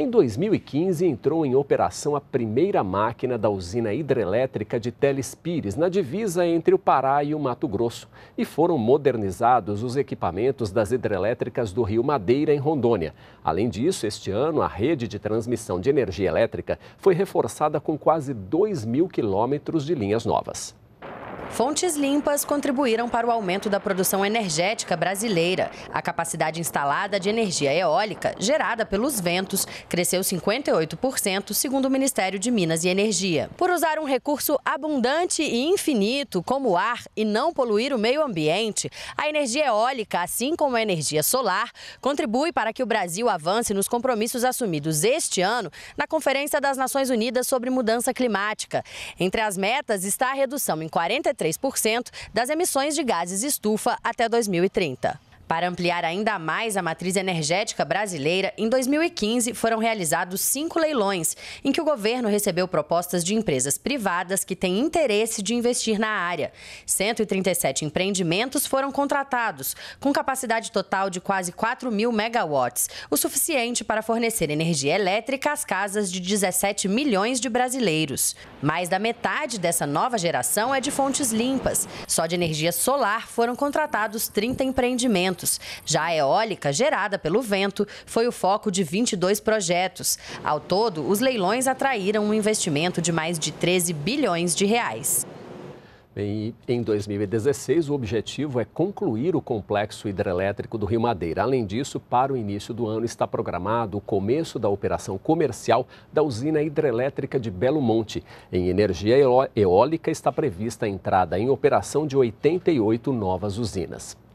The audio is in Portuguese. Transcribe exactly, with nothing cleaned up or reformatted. Em dois mil e quinze, entrou em operação a primeira máquina da usina hidrelétrica de Teles Pires, na divisa entre o Pará e o Mato Grosso, e foram modernizados os equipamentos das hidrelétricas do Rio Madeira, em Rondônia. Além disso, este ano, a rede de transmissão de energia elétrica foi reforçada com quase dois mil quilômetros de linhas novas. Fontes limpas contribuíram para o aumento da produção energética brasileira. A capacidade instalada de energia eólica, gerada pelos ventos, cresceu cinquenta e oito por cento, segundo o Ministério de Minas e Energia. Por usar um recurso abundante e infinito, como o ar, e não poluir o meio ambiente, a energia eólica, assim como a energia solar, contribui para que o Brasil avance nos compromissos assumidos este ano na Conferência das Nações Unidas sobre Mudança Climática. Entre as metas está a redução em quarenta e três por cento das emissões de gases estufa até dois mil e trinta. Para ampliar ainda mais a matriz energética brasileira, em dois mil e quinze foram realizados cinco leilões, em que o governo recebeu propostas de empresas privadas que têm interesse de investir na área. cento e trinta e sete empreendimentos foram contratados, com capacidade total de quase quatro mil megawatts, o suficiente para fornecer energia elétrica às casas de dezessete milhões de brasileiros. Mais da metade dessa nova geração é de fontes limpas. Só de energia solar foram contratados trinta empreendimentos. Já a eólica, gerada pelo vento, foi o foco de vinte e dois projetos. Ao todo, os leilões atraíram um investimento de mais de treze bilhões de reais. E em dois mil e dezesseis, o objetivo é concluir o complexo hidrelétrico do Rio Madeira. Além disso, para o início do ano está programado o começo da operação comercial da usina hidrelétrica de Belo Monte. Em energia eólica está prevista a entrada em operação de oitenta e oito novas usinas.